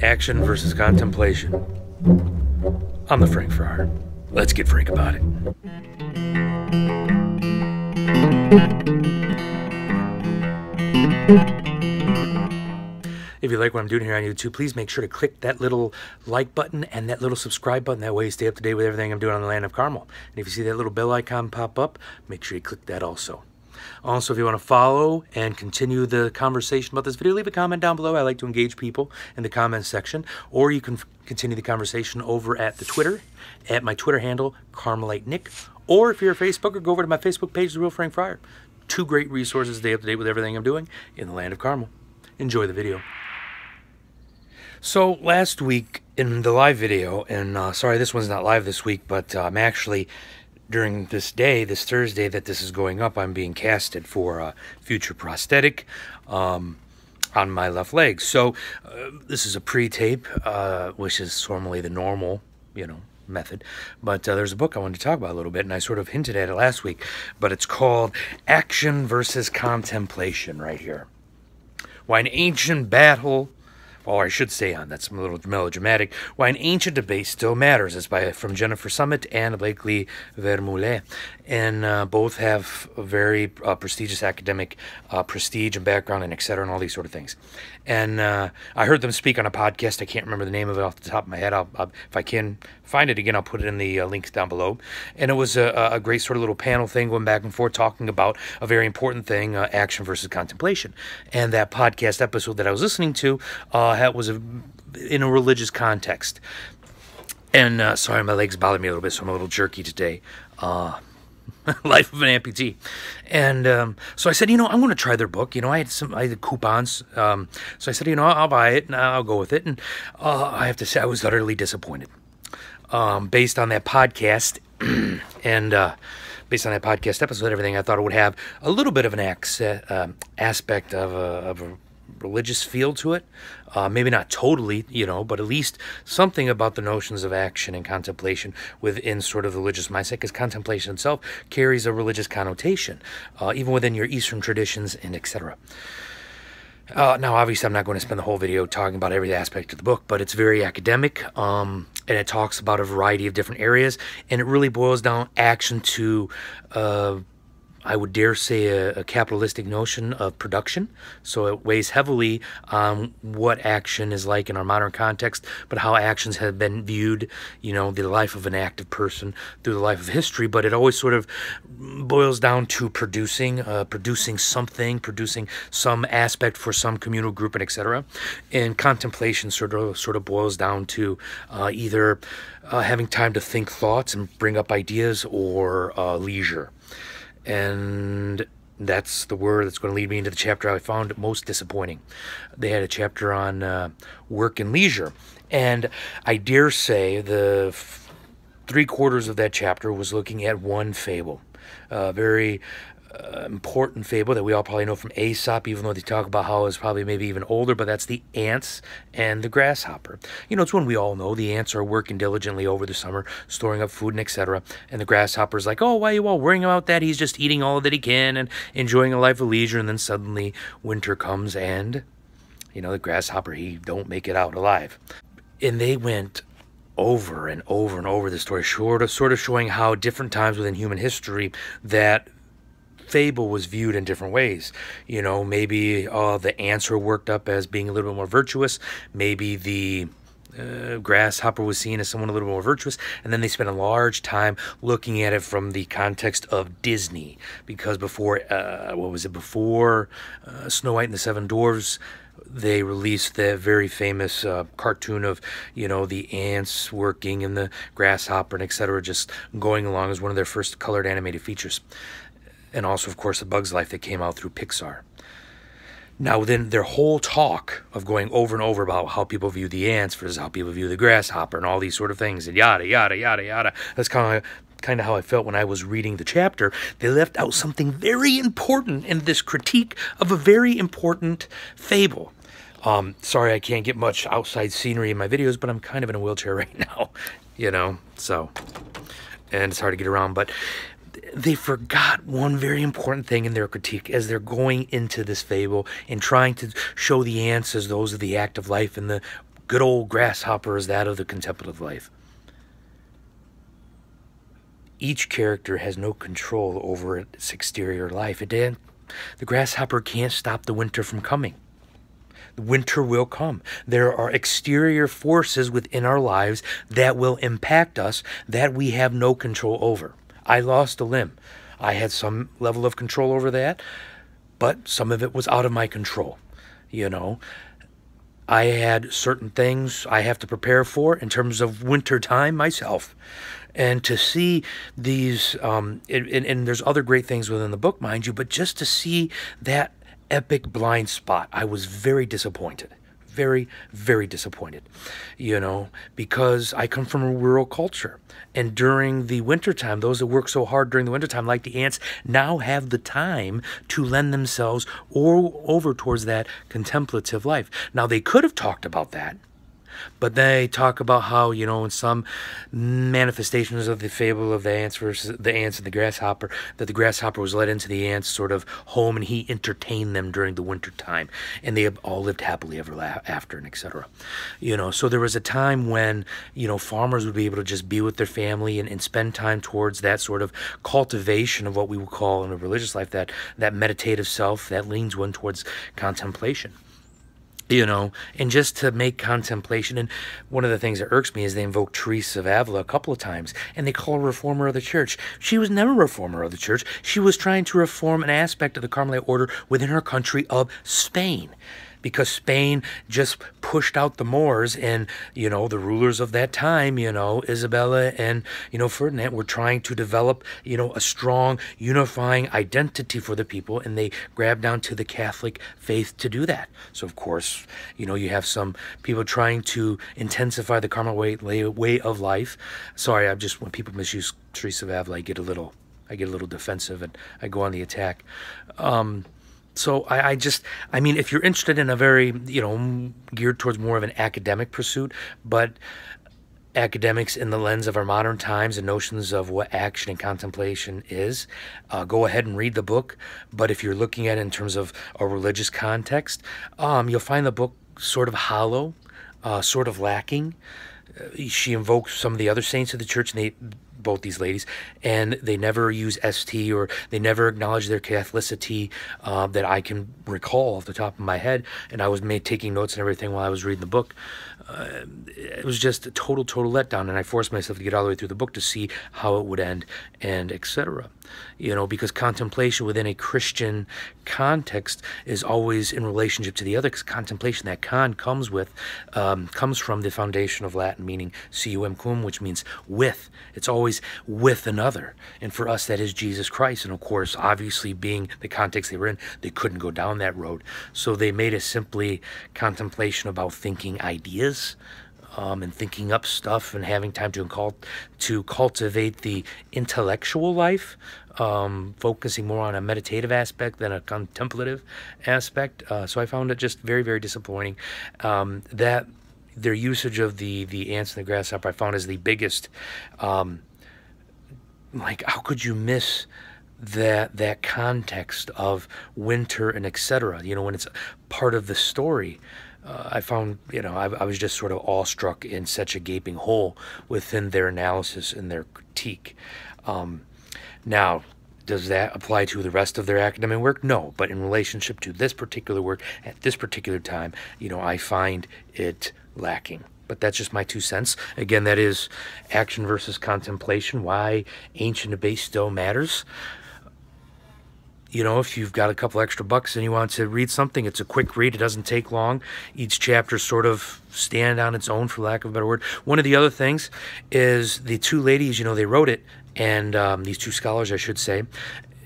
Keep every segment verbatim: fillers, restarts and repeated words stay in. Action Versus Contemplation. I'm the Frank Friar. Let's get frank about it. If you like what I'm doing here on YouTube, please make sure to click that little like button and that little subscribe button. That way you stay up to date with everything I'm doing on the land of Carmel. And if you see that little bell icon pop up, make sure you click that also. Also, if you want to follow and continue the conversation about this video, leave a comment down below. I like to engage people in the comments section. Or you can continue the conversation over at the Twitter, at my Twitter handle, CarmeliteNick. Or if you're a Facebooker, go over to my Facebook page, The Real Frank Friar. Two great resources to stay up to date with everything I'm doing in the land of Carmel. Enjoy the video. So last week in the live video, and uh, sorry this one's not live this week, but I'm um, actually... during this day, this Thursday that this is going up, I'm being casted for a future prosthetic um, on my left leg. So uh, this is a pre-tape, uh, which is normally the normal, you know, method. But uh, there's a book I wanted to talk about a little bit, and I sort of hinted at it last week. But it's called Action Versus Contemplation right here. Why an ancient battle... or I should say on, that's a little melodramatic, Why an Ancient Debate Still Matters. It's by, from Jennifer Summit and Blakely Vermeule. And uh, both have a very uh, prestigious academic uh, prestige and background and et cetera and all these sort of things. And uh, I heard them speak on a podcast. I can't remember the name of it off the top of my head. I'll, I'll, if I can find it again, I'll put it in the uh, links down below. And it was a, a great sort of little panel thing going back and forth talking about a very important thing, uh, action versus contemplation. And that podcast episode that I was listening to, uh, that was a, in a religious context. And uh, sorry, my legs bother me a little bit, so I'm a little jerky today. Uh, life of an amputee. And um, so I said, you know, I'm going to try their book. You know, I had some I had coupons. Um, so I said, you know, I'll buy it and I'll go with it. And uh, I have to say, I was utterly disappointed. Um, based on that podcast and uh, based on that podcast episode and everything, I thought it would have a little bit of an accent, uh, aspect of a... Of a religious feel to it, uh, maybe not totally, you know, but at least something about the notions of action and contemplation within sort of the religious mindset, because contemplation itself carries a religious connotation, uh, even within your Eastern traditions and et cetera. Uh, now, obviously, I'm not going to spend the whole video talking about every aspect of the book, but it's very academic, um, and it talks about a variety of different areas, and it really boils down action to uh, I would dare say a, a capitalistic notion of production. So it weighs heavily on what action is like in our modern context, but how actions have been viewed, you know, the life of an active person through the life of history. But it always sort of boils down to producing, uh, producing something, producing some aspect for some communal group, and et cetera. And contemplation sort of sort of boils down to uh, either uh, having time to think thoughts and bring up ideas, or uh, leisure. And that's the word that's going to lead me into the chapter I found most disappointing. They had a chapter on uh, work and leisure. And I dare say the three quarters of that chapter was looking at one fable, a very uh, important fable that we all probably know from Aesop, even though they talk about how it's probably maybe even older, but that's the ants and the grasshopper. You know, it's one we all know. The ants are working diligently over the summer, storing up food and et cetera. And the grasshopper's like, oh, why are you all worrying about that? He's just eating all that he can and enjoying a life of leisure. And then suddenly winter comes and, you know, the grasshopper, he don't make it out alive. And they went over and over and over the story, short of, sort of showing how different times within human history that fable was viewed in different ways. You know, maybe uh, the ants were worked up as being a little bit more virtuous. Maybe the uh, grasshopper was seen as someone a little more virtuous. And then they spent a large time looking at it from the context of Disney, because before, uh, what was it, before uh, Snow White and the Seven Dwarves, they released the very famous uh, cartoon of, you know, the ants working and the grasshopper and et cetera just going along as one of their first colored animated features. And also, of course, A Bug's Life that came out through Pixar. Now, within their whole talk of going over and over about how people view the ants versus how people view the grasshopper and all these sort of things and yada, yada, yada, yada, that's kind of kind of how I felt when I was reading the chapter. They left out something very important in this critique of a very important fable. Um, sorry I can't get much outside scenery in my videos, but I'm kind of in a wheelchair right now, you know, so. And it's hard to get around, but... they forgot one very important thing in their critique as they're going into this fable and trying to show the ants as those of the active life and the good old grasshopper as that of the contemplative life. Each character has no control over its exterior life. It didn't. The grasshopper can't stop the winter from coming. The winter will come. There are exterior forces within our lives that will impact us that we have no control over. I lost a limb. I had some level of control over that, but some of it was out of my control. You know, I had certain things I have to prepare for in terms of winter time myself. And to see these, um, and, and, and there's other great things within the book, mind you, but just to see that epic blind spot, I was very disappointed. Very, very disappointed, you know, because I come from a rural culture. And during the wintertime, those that work so hard during the wintertime, like the ants, now have the time to lend themselves or over towards that contemplative life. Now, they could have talked about that. But they talk about how, you know, in some manifestations of the fable of the ants versus the ants and the grasshopper, that the grasshopper was led into the ants' sort of home and he entertained them during the winter time, and they all lived happily ever after, and et cetera. You know, so there was a time when, you know, farmers would be able to just be with their family and, and spend time towards that sort of cultivation of what we would call in a religious life that, that meditative self that leans one towards contemplation. You know, and just to make contemplation. And one of the things that irks me is they invoke Teresa of Avila a couple of times, and they call her a reformer of the church. She was never a reformer of the church. She was trying to reform an aspect of the Carmelite order within her country of Spain, because Spain just pushed out the Moors, and, you know, the rulers of that time, you know, Isabella and, you know, Ferdinand were trying to develop, you know, a strong unifying identity for the people, and they grabbed down to the Catholic faith to do that. So, of course, you know, you have some people trying to intensify the Carmelite way, way of life. Sorry, I'm just, when people misuse Teresa of Avila, I get a little, I get a little defensive, and I go on the attack. Um... So I, I just, I mean, if you're interested in a very, you know, geared towards more of an academic pursuit, but academics in the lens of our modern times and notions of what action and contemplation is, uh, go ahead and read the book. But if you're looking at it in terms of a religious context, um, you'll find the book sort of hollow, uh, sort of lacking. She invokes some of the other saints of the church, and they, both these ladies, and they never use S T, or they never acknowledge their Catholicity uh, that I can recall off the top of my head. And I was made taking notes and everything while I was reading the book. Uh, it was just a total, total letdown, and I forced myself to get all the way through the book to see how it would end, and et cetera. You know, because contemplation within a Christian context is always in relationship to the other, because contemplation, that con comes with, um, comes from the foundation of Latin meaning cum, cum, which means with. It's always with another, and for us that is Jesus Christ. And of course, obviously being the context they were in, they couldn't go down that road, so they made it simply contemplation about thinking ideas. Um, and thinking up stuff and having time to incul to cultivate the intellectual life, um, focusing more on a meditative aspect than a contemplative aspect. Uh, so I found it just very, very disappointing. Um, that their usage of the the ants and the grasshopper, I found, is the biggest. Um, like, how could you miss that that context of winter and et cetera? You know, when it's part of the story. Uh, I found, you know, I, I was just sort of awestruck in such a gaping hole within their analysis and their critique. Um, now, does that apply to the rest of their academic work? No, but in relationship to this particular work at this particular time, you know, I find it lacking. But that's just my two cents. Again, that is Action Versus Contemplation, Why Ancient Debate Still Matters. You know, if you've got a couple extra bucks and you want to read something, it's a quick read. It doesn't take long. Each chapter sort of stand on its own, for lack of a better word. One of the other things is the two ladies, you know, they wrote it, and um, these two scholars, I should say,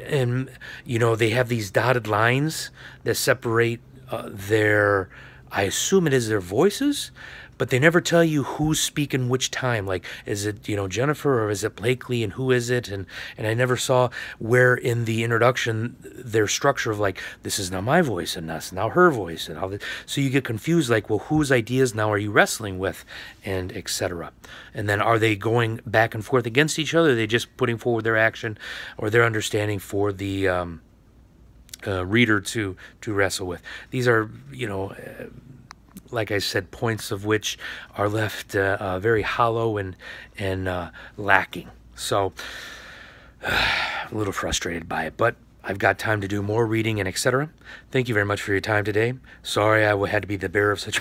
and, you know, they have these dotted lines that separate uh, their, I assume it is their voices, but they never tell you who's speaking which time. Like, is it, you know, Jennifer, or is it Blakely, and who is it? And and I never saw where in the introduction their structure of, like, this is now my voice, and that's now her voice, and all this. So you get confused, like, well, whose ideas now are you wrestling with, and et cetera. And then are they going back and forth against each other? Are they just putting forward their action or their understanding for the um, uh, reader to to wrestle with? These are, you know. Uh, like I said, points of which are left uh, uh, very hollow and, and uh, lacking. So uh, a little frustrated by it, but I've got time to do more reading and et cetera. Thank you very much for your time today. Sorry I had to be the bearer of such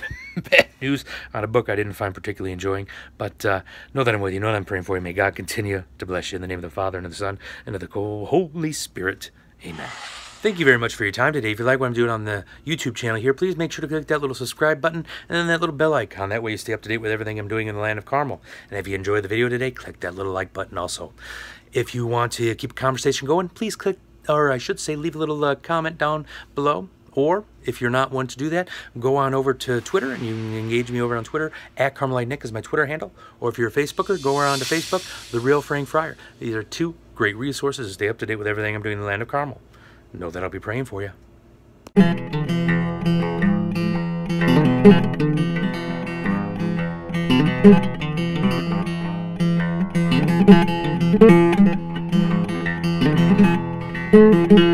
bad news on a book I didn't find particularly enjoying. But uh, know that I'm with you. Know that I'm praying for you. May God continue to bless you. In the name of the Father, and of the Son, and of the Holy Spirit. Amen. Thank you very much for your time today. If you like what I'm doing on the YouTube channel here, please make sure to click that little subscribe button and then that little bell icon. That way you stay up to date with everything I'm doing in the land of Carmel. And if you enjoyed the video today, click that little like button also. If you want to keep a conversation going, please click, or I should say leave a little uh, comment down below. Or if you're not one to do that, go on over to Twitter and you can engage me over on Twitter. At CarmeliteNick is my Twitter handle. Or if you're a Facebooker, go around to Facebook, The Real Frank Friar. These are two great resources to stay up to date with everything I'm doing in the land of Carmel. Know that I'll be praying for you. Thank you.